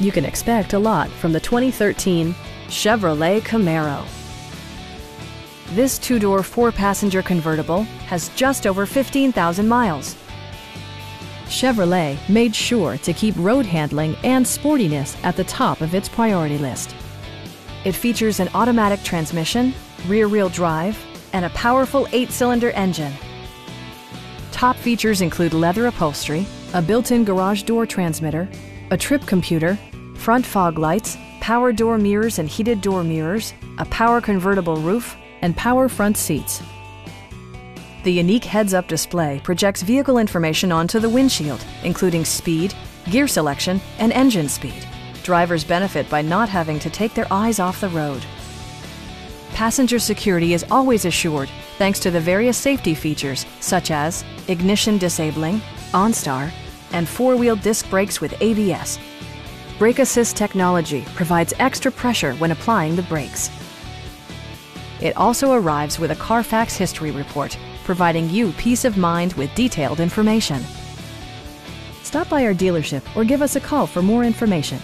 You can expect a lot from the 2013 Chevrolet Camaro. This two-door, four-passenger convertible has just over 15,000 miles. Chevrolet made sure to keep road handling and sportiness at the top of its priority list. It features an automatic transmission, rear-wheel drive, and a powerful 8-cylinder engine. Top features include leather upholstery, a built-in garage door transmitter, a trip computer, front fog lights, power door mirrors and heated door mirrors, a power convertible roof, and power front seats. The unique heads-up display projects vehicle information onto the windshield, including speed, gear selection, and engine speed. Drivers benefit by not having to take their eyes off the road. Passenger security is always assured thanks to the various safety features such as ignition disabling, OnStar, and four-wheel disc brakes with ABS. Brake assist technology provides extra pressure when applying the brakes. It also arrives with a Carfax history report, providing you peace of mind with detailed information. Stop by our dealership or give us a call for more information.